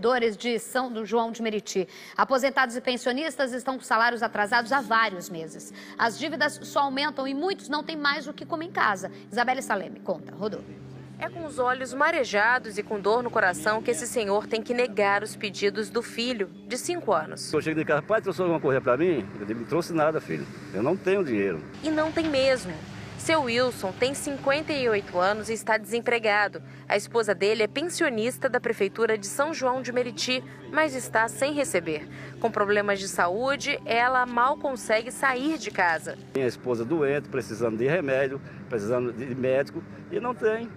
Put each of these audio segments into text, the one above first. Servidores de São João de Meriti. Aposentados e pensionistas estão com salários atrasados há vários meses. As dívidas só aumentam e muitos não têm mais o que comer em casa. Isabela Saleme conta. Rodou. É com os olhos marejados e com dor no coração que esse senhor tem que negar os pedidos do filho, de 5 anos. Eu chego de casa, pai, trouxe alguma coisa para mim? Eu digo, não trouxe nada, filho. Eu não tenho dinheiro. E não tem mesmo. Seu Wilson tem 58 anos e está desempregado. A esposa dele é pensionista da Prefeitura de São João de Meriti, mas está sem receber. Com problemas de saúde, ela mal consegue sair de casa. Tem a esposa doente, precisando de remédio, precisando de médico e não tem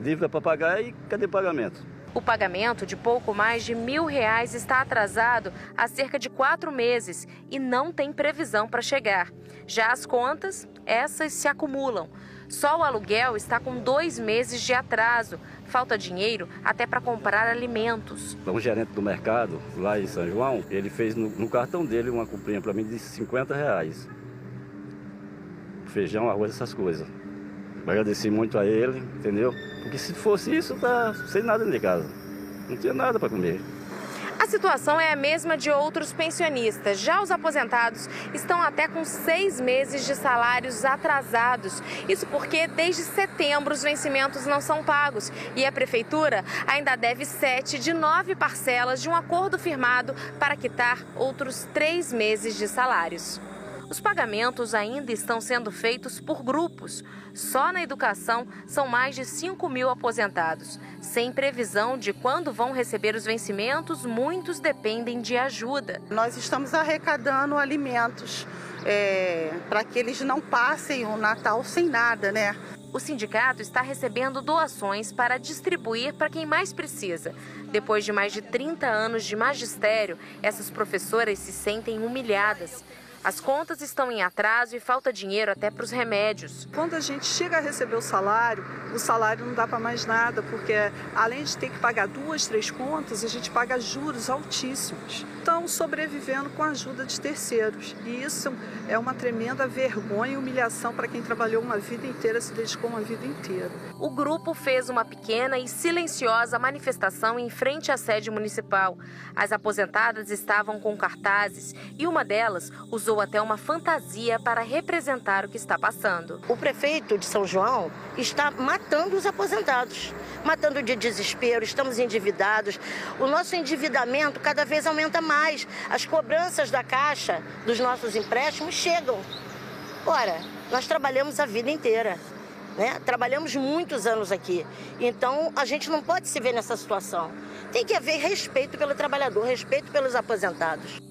dívida para pagar e cadê o pagamento? O pagamento de pouco mais de R$ 1.000 está atrasado há cerca de 4 meses e não tem previsão para chegar. Já as contas, essas se acumulam. Só o aluguel está com 2 meses de atraso. Falta dinheiro até para comprar alimentos. Um gerente do mercado, lá em São João, ele fez no cartão dele uma comprinha para mim de R$ 50. Feijão, arroz, essas coisas. Agradeci muito a ele, entendeu? Porque se fosse isso, tá sem nada dentro de casa. Não tinha nada para comer. A situação é a mesma de outros pensionistas. Já os aposentados estão até com 6 meses de salários atrasados. Isso porque desde setembro os vencimentos não são pagos. E a prefeitura ainda deve 7 de 9 parcelas de um acordo firmado para quitar outros 3 meses de salários. Os pagamentos ainda estão sendo feitos por grupos. Só na educação são mais de 5.000 aposentados. Sem previsão de quando vão receber os vencimentos, muitos dependem de ajuda. Nós estamos arrecadando alimentos para que eles não passem o Natal sem nada, né? O sindicato está recebendo doações para distribuir para quem mais precisa. Depois de mais de 30 anos de magistério, essas professoras se sentem humilhadas. As contas estão em atraso e falta dinheiro até para os remédios. Quando a gente chega a receber o salário não dá para mais nada, porque além de ter que pagar 2, 3 contas, a gente paga juros altíssimos. Estão sobrevivendo com a ajuda de terceiros. E isso é uma tremenda vergonha e humilhação para quem trabalhou uma vida inteira, se dedicou uma vida inteira. O grupo fez uma pequena e silenciosa manifestação em frente à sede municipal. As aposentadas estavam com cartazes e uma delas usou até uma fantasia para representar o que está passando. O prefeito de São João está matando os aposentados, matando de desespero, estamos endividados. O nosso endividamento cada vez aumenta mais. As cobranças da Caixa dos nossos empréstimos chegam. Ora, nós trabalhamos a vida inteira, né? Trabalhamos muitos anos aqui. Então, a gente não pode se ver nessa situação. Tem que haver respeito pelo trabalhador, respeito pelos aposentados.